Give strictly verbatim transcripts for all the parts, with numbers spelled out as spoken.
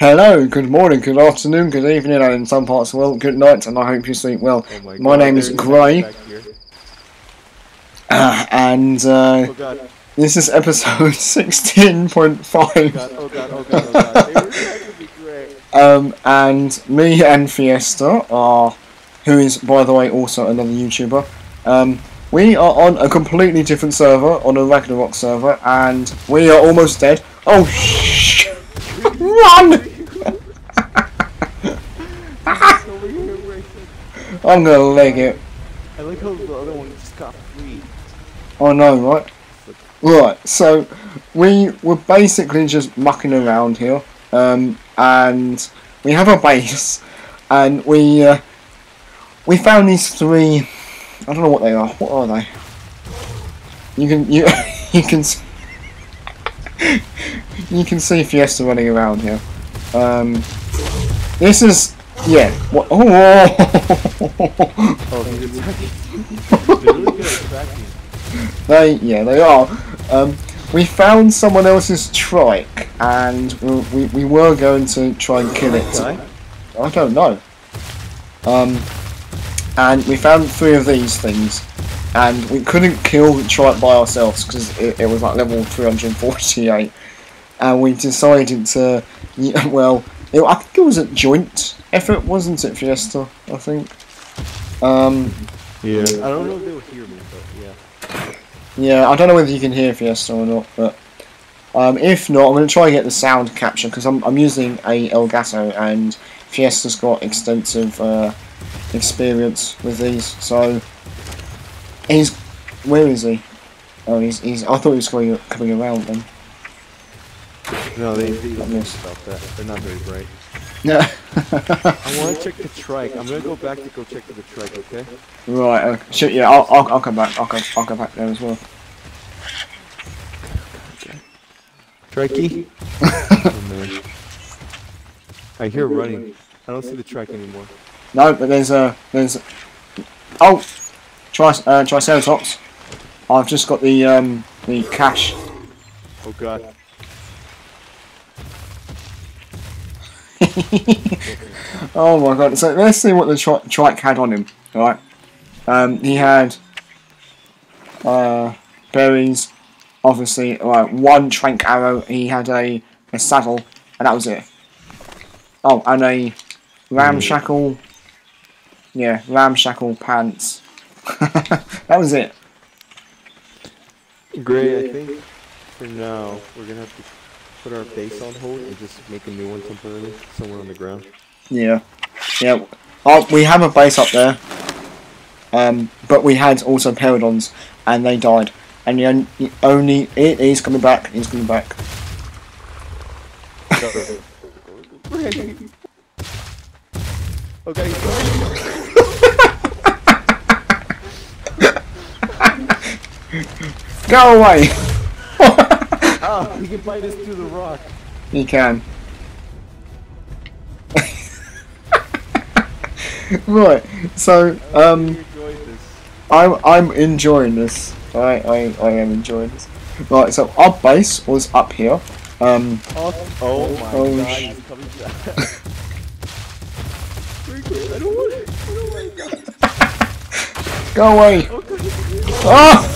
Hello, good morning, good afternoon, good evening, and in some parts of the world, good night, and I hope you sleep well. Oh my, my God, name is Gray, uh, and uh, oh this is episode sixteen point five. Oh God, oh God, oh God, oh God. They were trying to be great. Um, and me and Fiesta are, who is, by the way, also another YouTuber, um, we are on a completely different server, on a Ragnarok server, and we are almost dead. Oh, shh! Run! I'm gonna leg it. I like how the other one just got free. I know, right? Right, so we were basically just mucking around here, um, and we have a base, and we uh, we found these three. I don't know what they are. What are they? You can you you can. You can see Fiesta running around here. Um, this is, yeah. What, oh, oh. They, yeah, they are. Um, we found someone else's trike, and we, we we were going to try and kill it. I don't know. Um, and we found three of these things. And we couldn't kill the trike by ourselves because it, it was like level three hundred forty-eight, and we decided to, well, it, I think it was a joint effort, wasn't it, Fiesta? I think. Um, yeah. I don't know if they'll hear me, but yeah. Yeah, I don't know whether you can hear Fiesta or not, but um, if not, I'm going to try and get the sound capture because I'm I'm using a Elgato, and Fiesta's got extensive uh, experience with these, so. He's, where is he? Oh, he's, he's, I thought he was going, coming around then. No, they, they don't know about that. They're not very bright. No. I want to check the trike. I'm going to go back to go check the trike, okay? Right, uh, sure, yeah, I'll, I'll, I'll come back. I'll go, I'll go back there as well. Trikey? Oh, man. I hear running. I don't see the trike anymore. No, but there's a, there's a, oh! Uh, Triceratops. I've just got the um, the cash. Oh God! Oh my God! So let's see what the tri trike had on him. All right. Um, he had uh, berries, obviously. All right, one trank arrow. He had a a saddle, and that was it. Oh, and a ramshackle. Yeah, ramshackle pants. That was it. Great, I think for now we're gonna have to put our base on hold and just make a new one temporarily somewhere on the ground. Yeah, yeah. Oh, we have a base up there, um, but we had also Peridons, and they died. And the only, the only it is coming back. It's coming back. Okay. Go away! Ah, oh, we can play this through the rock. You can. Right, so um, I'm I'm enjoying this. I I I am enjoying this. Right, so our base was up here. Um. Oh, oh my oh, God! He's coming back. I don't want it. I don't want it. Go away! Okay. Oh!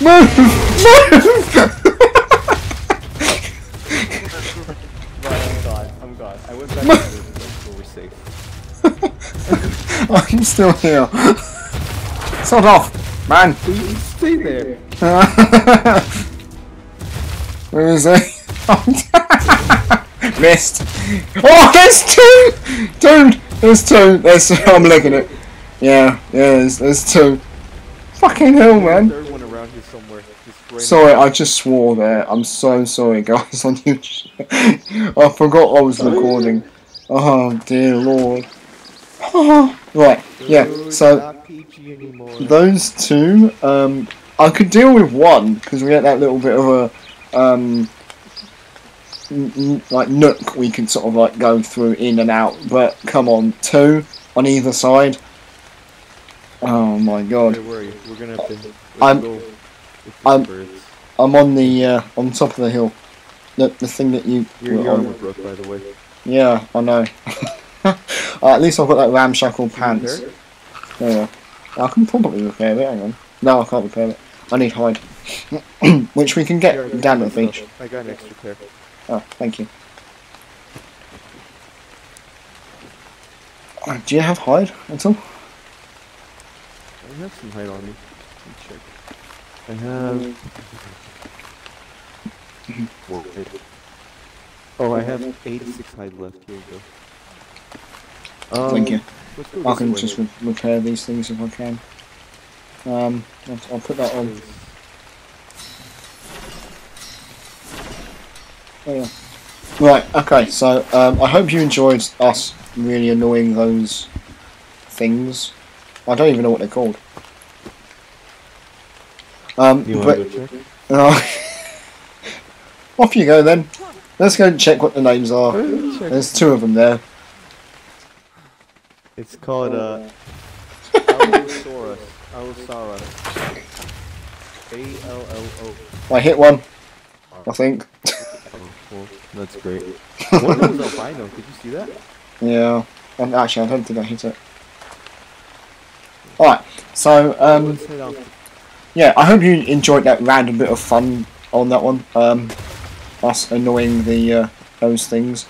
Move! Move! I'm gone. I'm gone. I went back to the place where we're safe. I'm still here. Sod off, man. Please stay there. Where is he? Missed. Oh, there's two. Dude, there's two. There's. I'm looking at it. Yeah, yeah. There's, there's two. Fucking hell, man. Sorry, I just swore there. I'm so sorry, guys. On YouTube, I forgot I was recording. Oh dear Lord. Oh, right, yeah. So those two, um, I could deal with one because we had that little bit of a um, like nook we can sort of like go through in and out. But come on, two on either side. Oh my God. Where were you? We're gonna have to. I'm. I'm, I'm on the uh, on top of the hill. the, the thing that you You're were on. Broke, by the way. Yeah, I know. uh, at least I've got that ramshackle pants. Yeah. I can probably repair it, hang on. No, I can't repair it. I need hide. Which we can get yeah, down at the beach. I got an extra pair. Oh, thank you. Uh, do you have hide at all? I have some hide on me. Let me check. I have... Whoa, wait. Oh, I have eighty-six hide left. Here we go. Um, thank you. I can just re repair these things if I can. Um, I'll, I'll put that on. Oh, yeah. Right, okay, so um, I hope you enjoyed us really annoying those things. I don't even know what they're called. Um, you but, want to go check? Uh, off you go then. Let's go and check what the names are. There's two of them there. It's called uh, Allosaurus. Allosaurus. A L L O. I hit one, I think. Oh, well, that's great. One was albino. Did you see that? Yeah. Um, actually, I don't think I hit it. All right. So, um, yeah. I hope you enjoyed that random bit of fun on that one. Um. Us annoying the uh, those things.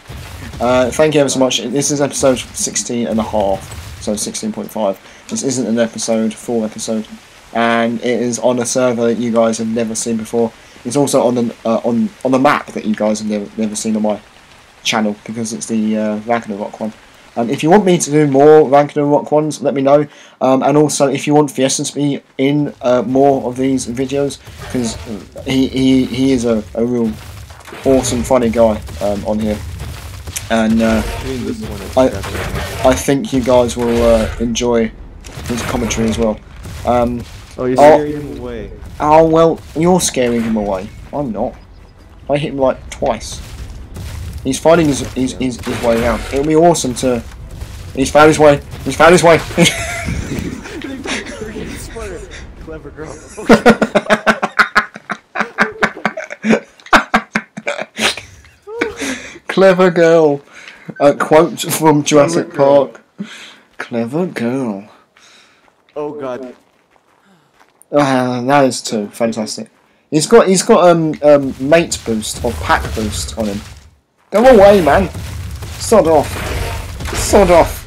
Uh, thank you ever so much. This is episode sixteen and a half, so sixteen point five. This isn't an episode, full episode, and it is on a server that you guys have never seen before. It's also on an uh, on on a map that you guys have never never seen on my channel because it's the uh, Ragnarok one. Um, if you want me to do more Ragnarok ones, let me know. Um, and also, if you want Fiesta to be in uh, more of these videos, because he, he he is a a real awesome, funny guy um, on here, and uh, I, I think you guys will uh, enjoy his commentary as well. Um, oh, you're scaring him away. Oh, well, you're scaring him away. I'm not. I hit him like twice. He's fighting his his, yeah. his, his way around. It'll be awesome to... He's found his way. He's found his way. Clever girl. Clever girl. A quote from Jurassic Park. Clever girl. Oh god. Ah, that is too fantastic. He's got he's got um um mate boost or pack boost on him. Go away, man. Sod off. Sod off.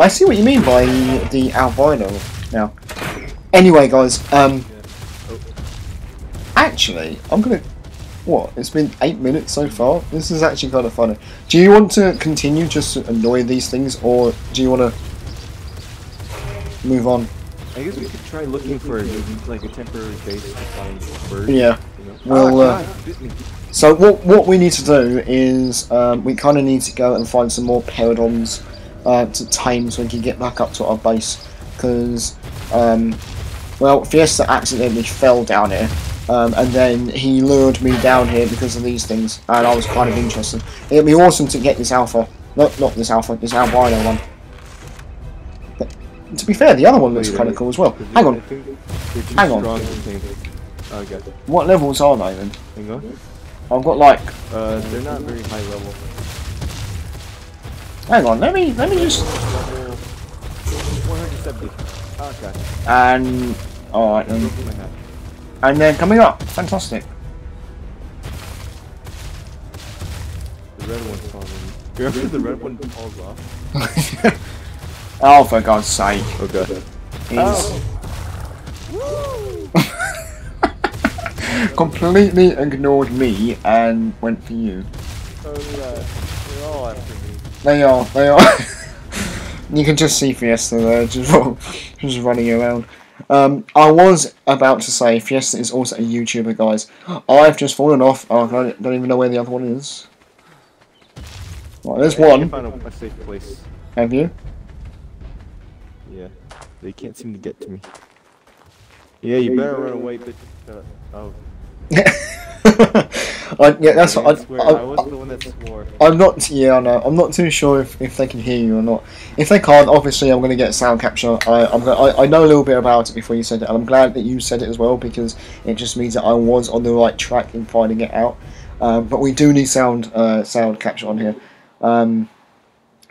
I see what you mean by the albino now. Anyway, guys. Um. Actually, I'm gonna. What? It's been eight minutes so far? This is actually kind of funny. Do you want to continue just to annoy these things, or do you want to move on? I guess we could try looking for like a temporary base to find birds. Yeah. You know? Well, uh, so what what we need to do is um, we kind of need to go and find some more Peridons uh, to tame so we can get back up to our base. Because, um, well, Fiesta accidentally fell down here. Um, and then he lured me down here because of these things, and I was kind of interested. It'd be awesome to get this alpha. No, not this alpha, this albino one. But, to be fair, the other one looks kind of cool as well. Hang on. Hang on. What levels are they then? Hang on. I've got like... Uh, they're not very high level. Hang on, let me, let me just... one seventy. Okay. And... Alright then. And then coming up, fantastic. The red one's falling. Do you remember the red one falls off? Oh, for God's sake. Oh, God. He's... Oh. Completely ignored me and went for you. Oh, yeah. They're all after me. They are, they are. You can just see Fiesta there, just, just running around. Um, I was about to say Fiesta is also a YouTuber, guys. I've just fallen off. Oh, I don't even know where the other one is. Right, there's yeah, one. I found a, a safe place. Have you? Yeah. They can't seem to get to me. Yeah, you better run away, bitch. Uh, oh. I, yeah, that's I what I, I, I, I was I, the one that swore. I'm not, yeah, I know. I'm not too sure if, if they can hear you or not. If they can't, obviously I'm going to get sound capture. I, I'm gonna, I I know a little bit about it before you said it, and I'm glad that you said it as well, because it just means that I was on the right track in finding it out. Um, but we do need sound uh, sound capture on here. Um,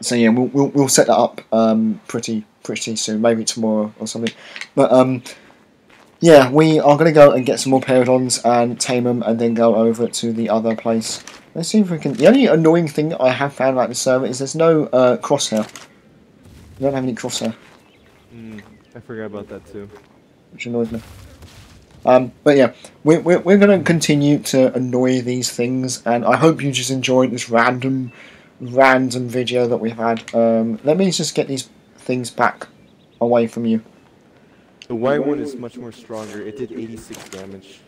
so yeah, we'll, we'll we'll set that up um, pretty pretty soon, maybe tomorrow or something. But um, yeah, we are going to go and get some more Peridons and tame them, and then go over to the other place. Let's see if we can... The only annoying thing that I have found about this server is there's no uh, crosshair. You don't have any crosshair. Mm, I forgot about that too. Which annoys me. Um, but yeah, we're, we're, we're going to continue to annoy these things, and I hope you just enjoyed this random, random video that we've had. Um, let me just get these things back away from you. The white one is much more stronger. It did eighty-six damage.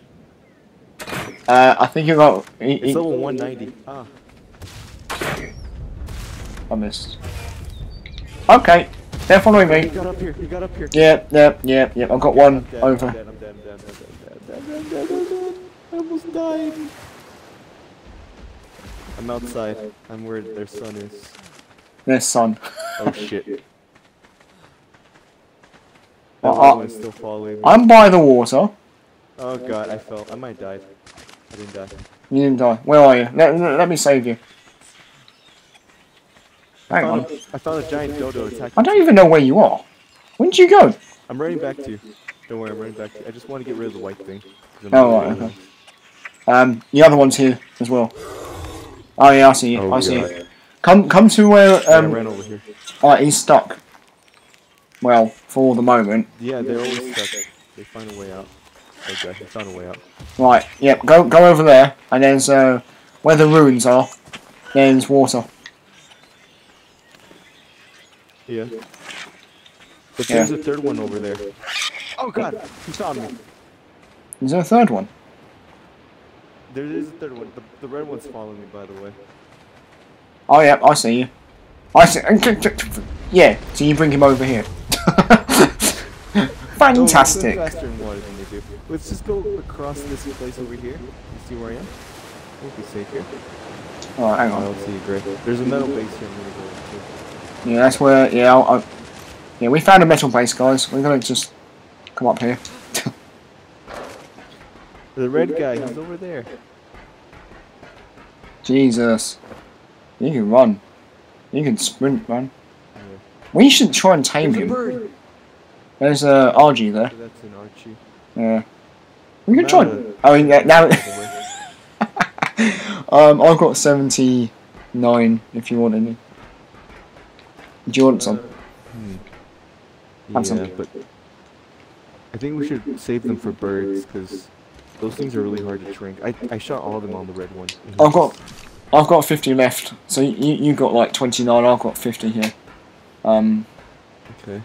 Uh, I think you got... He, it's he, level one ninety. Ah. I missed. Okay. They're following me. He got up here. He got up here. Yeah, yeah, yeah, yeah. I've got one over. I'm dead, I'm dead, I'm dead, I'm dead, I'm dead, I'm dead. I almost died. I'm outside. I'm where their son is. Their son. Oh shit. That uh, one's still following me. I'm by the water. Oh god, I fell. I might die. I didn't die. You didn't die. Where are you? Let, let me save you. Hang I on. A, I found a giant dodo attacking. I don't even know where you are. When did you go? I'm running back to you. Don't worry, I'm running back to you. I just want to get rid of the white thing. Oh, right, okay. Um, the other one's here as well. Oh yeah, I see you. Oh, I see yeah, you. Yeah. Come, come to where... Um, yeah, I ran over here. Alright, he's stuck. Well, for the moment. Yeah, they're always stuck. They find a way out. Okay, I found a way out. Right, yep, yeah, go go over there, and there's uh, where the ruins are, there's water. Yeah. But yeah. There's a third one over there. Oh god, he saw me. Is there a third one? There is a third one. The, the red one's following me, by the way. Oh yeah, I see you. I see. Yeah, so you bring him over here. Fantastic. No, let's just go across this place over here. You see where I am? I think we're safe here. Alright, hang on. I don't see you, Greg. There's a metal base here. I'm yeah, that's where. Yeah, I'll, I'll, yeah, we found a metal base, guys. We're gonna just come up here. The red guy, he's over there. Jesus. You can run. You can sprint, man. Yeah. We should try and tame There's him. A bird. There's a uh, Argy there. That's an Argy. Yeah. We can try. I mean, yeah, now. um, I've got seventy-nine. If you want any. Do you want some? Uh, hmm. Yeah, some. But I think we should save them for birds, because those things are really hard to drink. I I shot all of them on the red one. I've got, I've got fifty left. So you you got like twenty-nine. I've got fifty here. Um. Okay.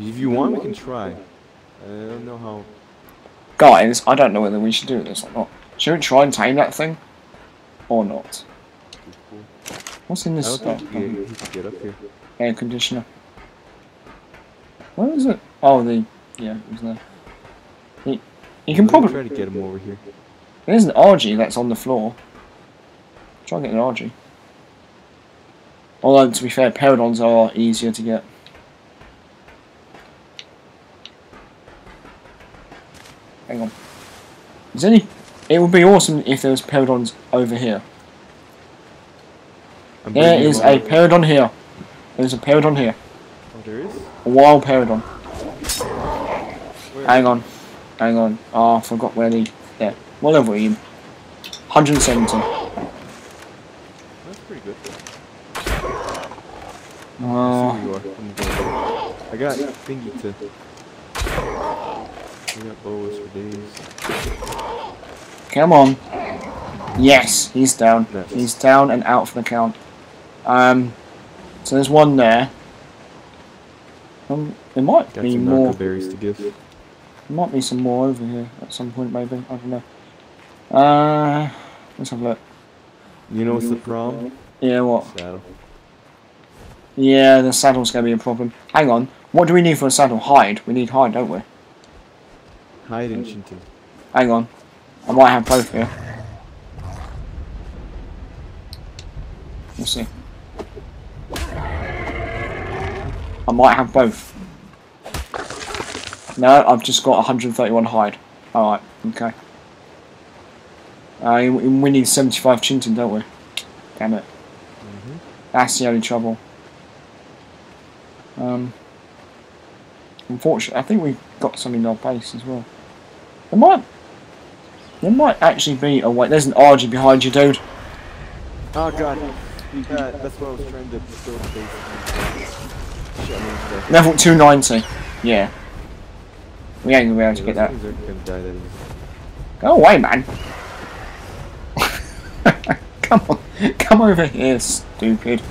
If you want, we can try. I don't know how. Guys, I don't know whether we should do this or not. Should we try and tame that thing? Or not? What's in this stuff? Air conditioner. Where is it? Oh, the... Yeah, it was there. You, you can probably... try to get him over here. There's an Argy that's on the floor. Try and get an Argy. Although, to be fair, Peridons are easier to get. Hang on. Is any? It would be awesome if there was Peridons over here. There is a Peridon here. There's a Peridon here. Oh, there is? A wild Peridon. Where? Hang on. Hang on. Ah, oh, I forgot where the... Yeah. What level are you? one seventy. That's pretty good. Oh. I got thingy to... We got bows for days. Come on. Yes, he's down. Nice. He's down and out for the count. Um, so there's one there. Um, there might got be some more berries to give. There might be some more over here at some point, maybe. I don't know. Uh, let's have a look. You know what's the problem? Yeah, what? Saddle. Yeah, the saddle's gonna be a problem. Hang on. What do we need for a saddle? Hide. We need hide, don't we? Hide in Shinton. Hang on. I might have both here. see. I might have both. No, I've just got one hundred thirty-one hide. Alright, okay. Uh, we need seventy-five Chinton, don't we? Damn it. Mm-hmm. That's the only trouble. Um, unfortunately, I think we've got some in our base as well. There might, there might actually be a way. There's an Argy behind you, dude. Oh god. Uh, that's what I was trying to build the base. Level two ninety. Yeah. We ain't gonna be able to get that. Go away, man. Come on, come over here, stupid.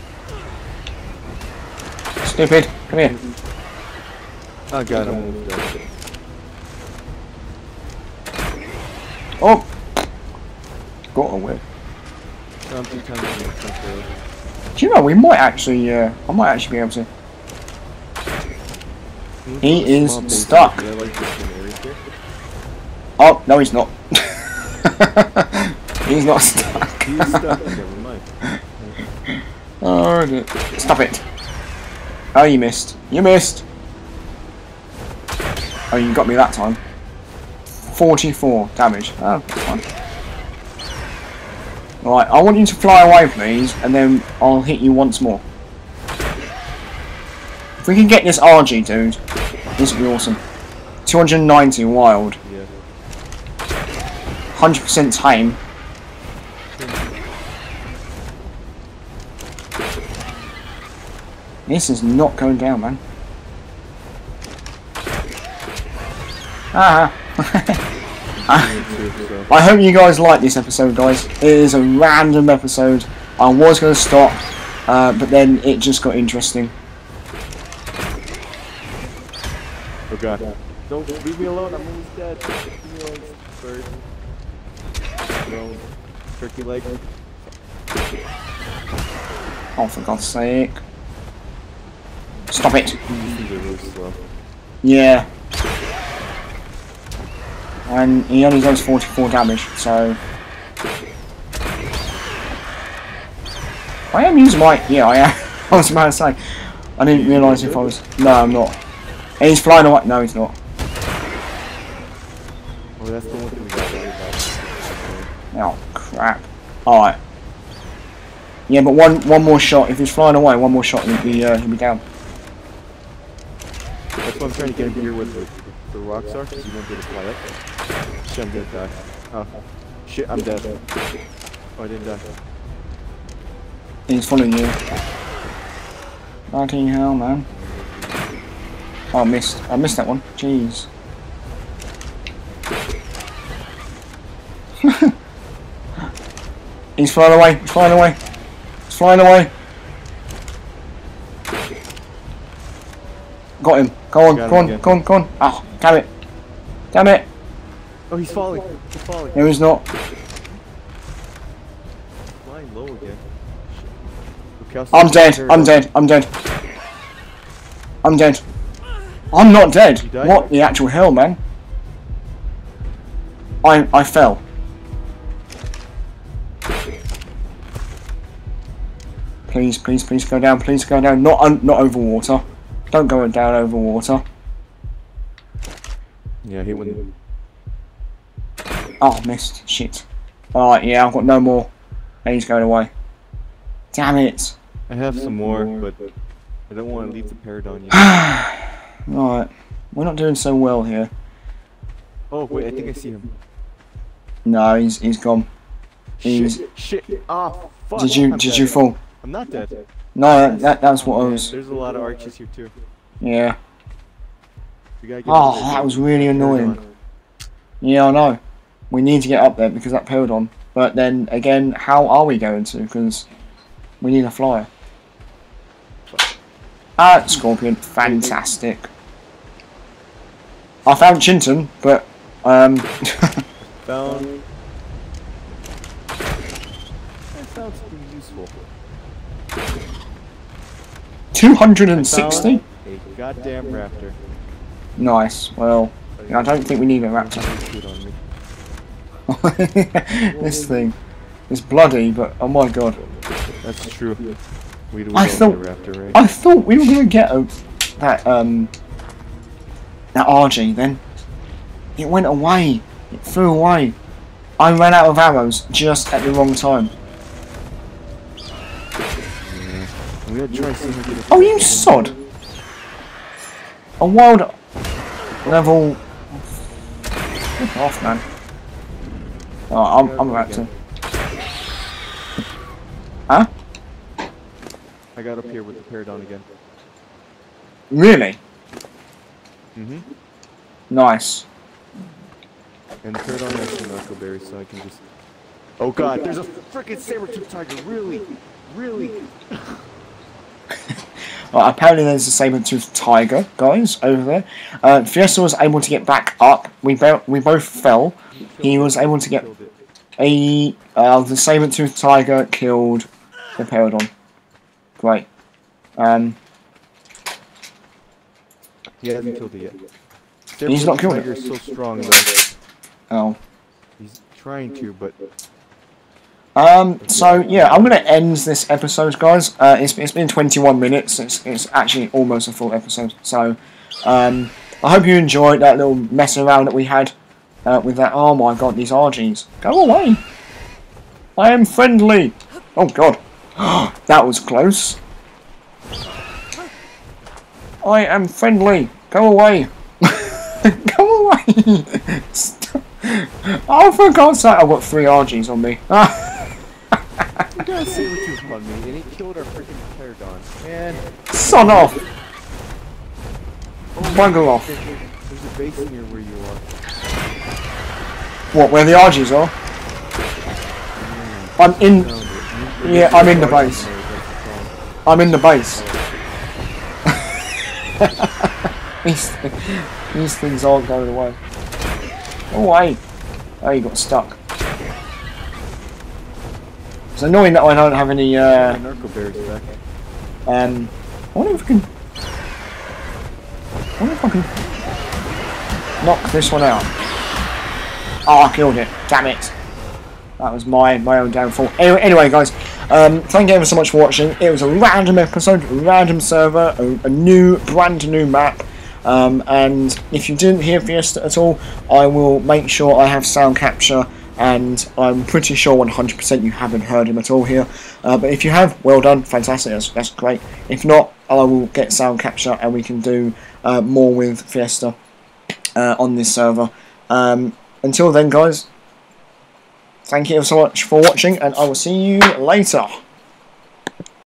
Stupid, come here. Oh god, I'm gonna die. Oh! Got away. Do you know, we might actually, uh, I might actually be able to. He is stuck. Oh, no he's not. He's not stuck. He's stuck. Oh, stop it. Oh, you missed. You missed. Oh, you got me that time. forty-four damage. Oh, that's fine. Alright, I want you to fly away, please, and then I'll hit you once more. If we can get this R G, dude, this would be awesome. two hundred ninety wild. one hundred percent tame. This is not going down, man. Ah. I hope you guys like this episode, guys. It is a random episode. I was going to stop, uh, but then it just got interesting. Oh god. Don't leave me alone, I'm almost dead. Leave me alone, bird. No. Turkey leg. Oh, for god's sake. Stop it! Yeah. And he only does forty-four damage, so... I am using my... Yeah, I am. I was about to say. I didn't realise if I was... No, I'm not. He's flying away. No, he's not. Oh, crap. Alright. Yeah, but one one more shot. If he's flying away, one more shot he'll be, uh, he'll be down. That's what I'm trying to get here with the, the rocks are, because you won't be able to fly up. Shit, I'm gonna die. Oh, shit, I'm dead. Oh, I didn't die. He's following you. Fucking hell, man. Oh, I missed. I missed that one. Jeez. He's flying away. He's flying away. He's flying away. Got him. Go on, go on, go on, go on. Ah, oh, damn it. Damn it. Oh, he's falling. He's falling. No, he's not. He's flying low again. Okay, I'm dead. I'm dead. I'm dead. I'm dead. I'm not dead. What the actual hell, man? I I fell. Please, please, please go down. Please go down. Not un not over water. Don't go down over water. Yeah, he wouldn't. Oh, missed. Shit. Alright, yeah, I've got no more. And he's going away. Damn it. I have some more, but I don't want to leave the Peridon yet. Alright. We're not doing so well here. Oh, wait, I think I see him. No, he's he's gone. He's... Shit, shit. Ah, fuck. Did you, did you fall? I'm not dead. No, that, that, that's what I was... There's a lot of arches here too. Yeah. Oh, that was really annoying. Yeah, I know. We need to get up there because that Peridon. But then again, how are we going to? Because we need a flyer. Ah, Scorpion. Fantastic. I found Chinton, but... Um... found... That sounds pretty useful. two hundred sixty? Goddamn raptor. Nice. Well, I don't think we need a raptor. This thing is bloody, but oh my god. That's true. We, we I thought raptor, right? I thought we were gonna get a, that um that Argy. Then it went away. It flew away. I ran out of arrows just at the wrong time. Yeah. We had to oh, you sod! A wild level. Get off, man. Oh, I'm I'm about to. Huh? I got up here with the Peridon again. Really? Mhm. Nice. And the Peridon has some knuckleberries, so I can just. Oh god, there's a freaking saber-toothed tiger! Really, really. Well, apparently there's a saber-toothed tiger, guys, over there. Uh, Fiesta was able to get back up. We bo we both fell. He was able to get. A, uh, the saber-toothed tiger killed the Peridon. Great. Um. He hasn't killed it yet. Saber he's not killed it. So strong, oh. He's trying to, but. Um. So yeah, I'm gonna end this episode, guys. Uh, it's it's been twenty-one minutes. It's it's actually almost a full episode. So, um, I hope you enjoyed that little mess around that we had. Uh, with that, oh my god, these Argies. Go away! I am friendly! Oh god. That was close. I am friendly! Go away! Go away! Stop. Oh, for god's sake, I've got three Argies on me. You guys see what you've done, me, and he killed our freaking Pteranodon. And. Son off! Bungle off. There's a base near where you are. What, where the Argies are? I'm in... Yeah, I'm in the base. I'm in the base. these, th these things aren't going away. Oh, hey. Oh, you got stuck. It's annoying that I don't have any, uh... Um... I wonder if I can... I wonder if I can... knock this one out. Oh, I killed it. Damn it. That was my my own downfall. Anyway, anyway guys, um, thank you ever so much for watching. It was a random episode, random server, a, a new, brand new map. Um, and if you didn't hear Fiesta at all, I will make sure I have sound capture. And I'm pretty sure one hundred percent you haven't heard him at all here. Uh, but if you have, well done. Fantastic. That's, that's great. If not, I will get sound capture and we can do uh, more with Fiesta uh, on this server. Um... Until then, guys, thank you so much for watching, and I will see you later.